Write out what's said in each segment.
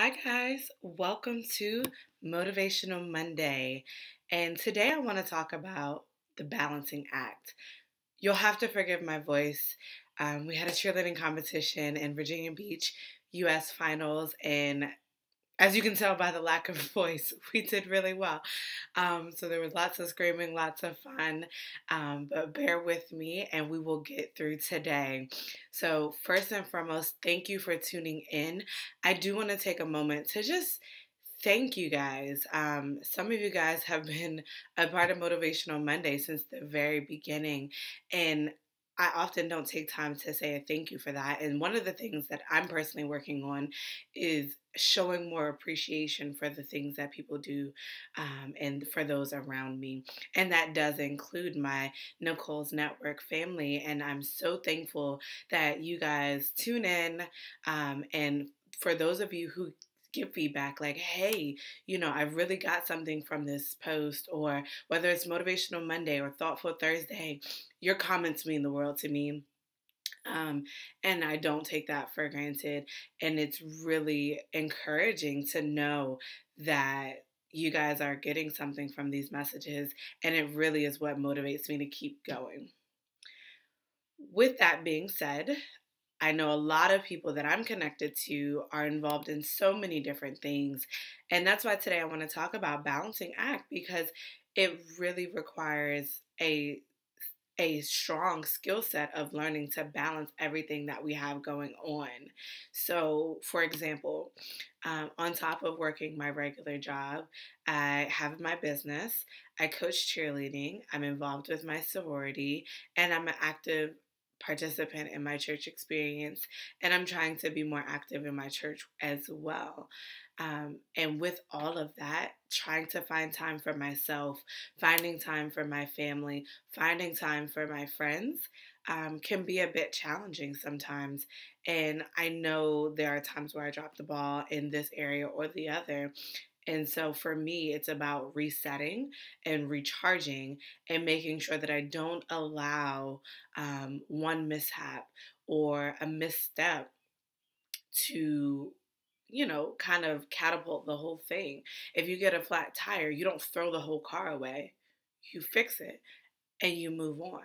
Hi guys, welcome to Motivational Monday, and today I want to talk about the balancing act. You'll have to forgive my voice. We had a cheerleading competition in Virginia Beach, U.S. finals, and as you can tell by the lack of voice, we did really well. So there was lots of screaming, lots of fun, but bear with me and we will get through today. So first and foremost, thank you for tuning in. I do want to take a moment to just thank you guys. Some of you guys have been a part of Motivational Monday since the very beginning, and I often don't take time to say a thank you for that. And one of the things that I'm personally working on is showing more appreciation for the things that people do and for those around me. And that does include my Nicole's Network family. And I'm so thankful that you guys tune in. And for those of you who give feedback like, hey, you know, I really got something from this post, or whether it's Motivational Monday or Thoughtful Thursday, your comments mean the world to me. And I don't take that for granted. And it's really encouraging to know that you guys are getting something from these messages. And it really is what motivates me to keep going. With that being said, I know a lot of people that I'm connected to are involved in so many different things. And that's why today I want to talk about balancing act, because it really requires a strong skill set of learning to balance everything that we have going on. So for example, on top of working my regular job, I have my business, I coach cheerleading, I'm involved with my sorority, and I'm an active participant in my church experience, and I'm trying to be more active in my church as well. And with all of that, trying to find time for myself, finding time for my family, finding time for my friends can be a bit challenging sometimes. And I know there are times where I drop the ball in this area or the other. And so for me, it's about resetting and recharging and making sure that I don't allow one mishap or a misstep to, you know, kind of catapult the whole thing. If you get a flat tire, you don't throw the whole car away. You fix it and you move on.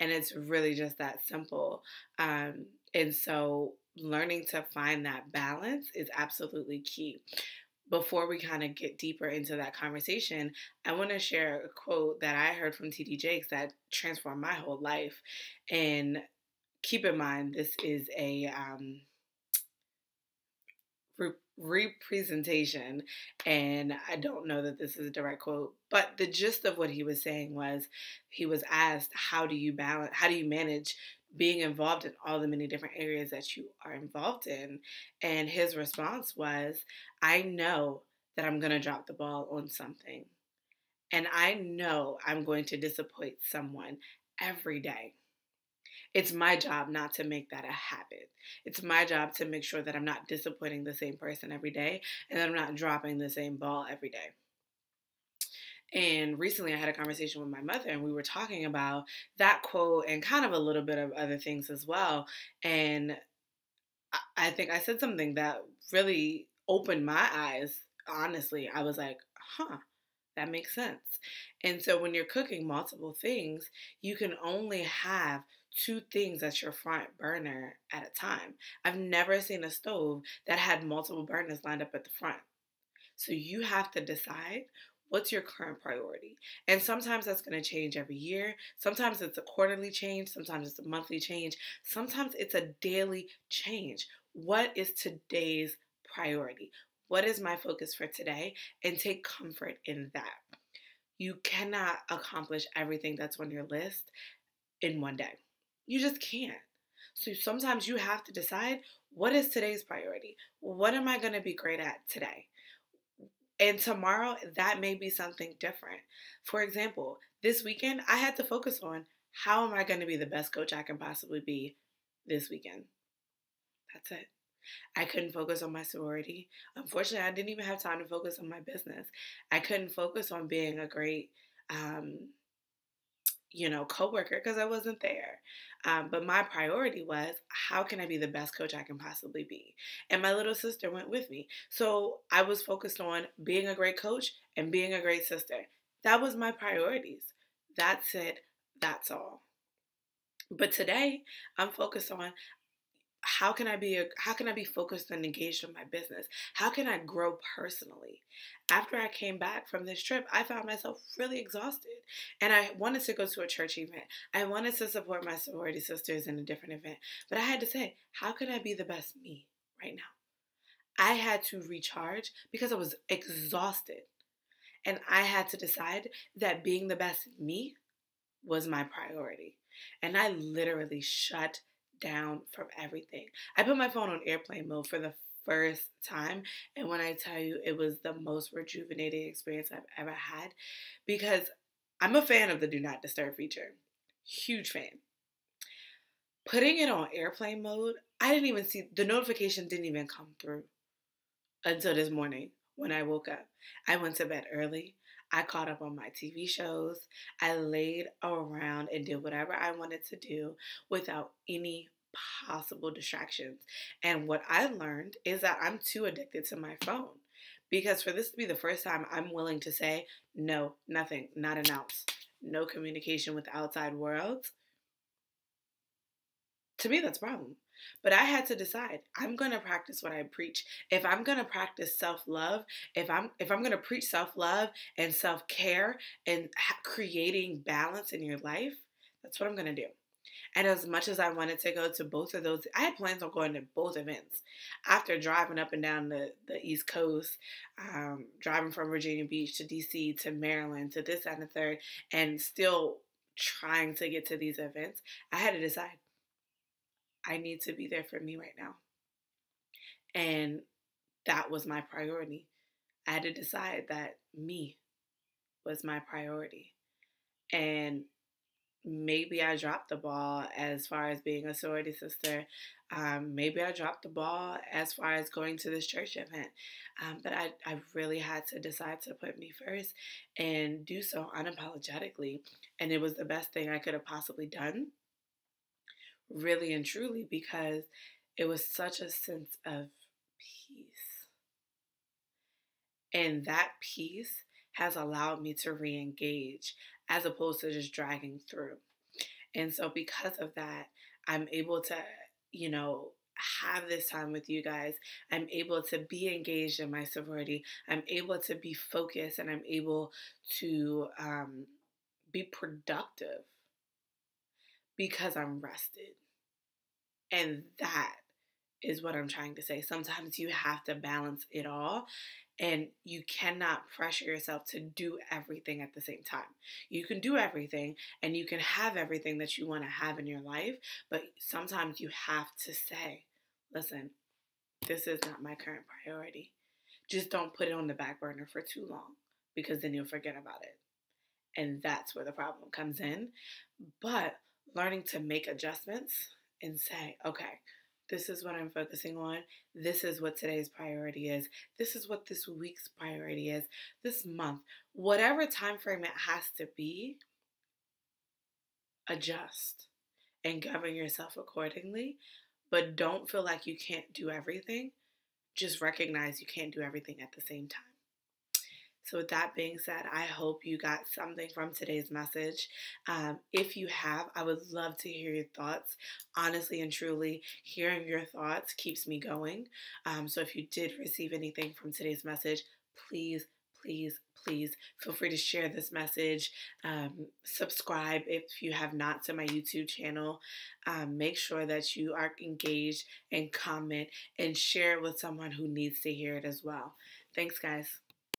And it's really just that simple. And so learning to find that balance is absolutely key. Before we kind of get deeper into that conversation, I want to share a quote that I heard from T.D. Jakes that transformed my whole life. And keep in mind, this is a representation, and I don't know that this is a direct quote, but the gist of what he was saying was, he was asked, how do you manage being involved in all the many different areas that you are involved in? And his response was, I know that I'm going to drop the ball on something. And I know I'm going to disappoint someone every day. It's my job not to make that a habit. It's my job to make sure that I'm not disappointing the same person every day and that I'm not dropping the same ball every day. And recently I had a conversation with my mother, and we were talking about that quote and kind of a little bit of other things as well. And I think I said something that really opened my eyes. Honestly, I was like, huh, that makes sense. And so when you're cooking multiple things, you can only have two things at your front burner at a time. I've never seen a stove that had multiple burners lined up at the front. So you have to decide, what's your current priority? And sometimes that's going to change every year. Sometimes it's a quarterly change. Sometimes it's a monthly change. Sometimes it's a daily change. What is today's priority? What is my focus for today? And take comfort in that. You cannot accomplish everything that's on your list in one day. You just can't. So sometimes you have to decide, what is today's priority? What am I going to be great at today? And tomorrow, that may be something different. For example, this weekend, I had to focus on, how am I going to be the best coach I can possibly be this weekend? That's it. I couldn't focus on my sorority. Unfortunately, I didn't even have time to focus on my business. I couldn't focus on being a great coworker because I wasn't there. But my priority was, how can I be the best coach I can possibly be? And my little sister went with me. So I was focused on being a great coach and being a great sister. That was my priorities. That's it. That's all. But today I'm focused on, how can I be focused and engaged in my business? How can I grow personally? After I came back from this trip, I found myself really exhausted. And I wanted to go to a church event. I wanted to support my sorority sisters in a different event. But I had to say, how can I be the best me right now? I had to recharge because I was exhausted. And I had to decide that being the best me was my priority. And I literally shut down from everything. I put my phone on airplane mode for the first time, and when I tell you, it was the most rejuvenating experience I've ever had, because I'm a fan of the do not disturb feature. Huge fan. Putting it on airplane mode, I didn't even see, the notification didn't even come through until this morning when I woke up. I went to bed early. I caught up on my TV shows. I laid around and did whatever I wanted to do without any possible distractions. And what I learned is that I'm too addicted to my phone, because for this to be the first time I'm willing to say, no, nothing, not an ounce, no communication with the outside world. To me, that's a problem. But I had to decide, I'm going to practice what I preach. If I'm going to practice self-love, if I'm going to preach self-love and self-care and creating balance in your life, that's what I'm going to do. And as much as I wanted to go to both of those, I had plans on going to both events. After driving up and down the East Coast, driving from Virginia Beach to D.C. to Maryland to this and the third, and still trying to get to these events, I had to decide, I need to be there for me right now. And that was my priority. I had to decide that me was my priority. And maybe I dropped the ball as far as being a sorority sister. Maybe I dropped the ball as far as going to this church event. But I really had to decide to put me first and do so unapologetically. And it was the best thing I could have possibly done. Really and truly, because it was such a sense of peace. And that peace has allowed me to re-engage as opposed to just dragging through. And so because of that, I'm able to, have this time with you guys. I'm able to be engaged in my sorority. I'm able to be focused, and I'm able to be productive, because I'm rested. And that is what I'm trying to say. Sometimes you have to balance it all, and you cannot pressure yourself to do everything at the same time. You can do everything, and you can have everything that you want to have in your life, but sometimes you have to say, listen, this is not my current priority. Just don't put it on the back burner for too long, because then you'll forget about it. And that's where the problem comes in. But learning to make adjustments and say, okay, this is what I'm focusing on. This is what today's priority is. This is what this week's priority is. This month, whatever time frame it has to be, adjust and govern yourself accordingly. But don't feel like you can't do everything. Just recognize you can't do everything at the same time. So with that being said, I hope you got something from today's message. If you have, I would love to hear your thoughts. Honestly and truly, hearing your thoughts keeps me going. So if you did receive anything from today's message, please, please, please feel free to share this message. Subscribe if you have not to my YouTube channel. Make sure that you are engaged and comment and share it with someone who needs to hear it as well. Thanks, guys.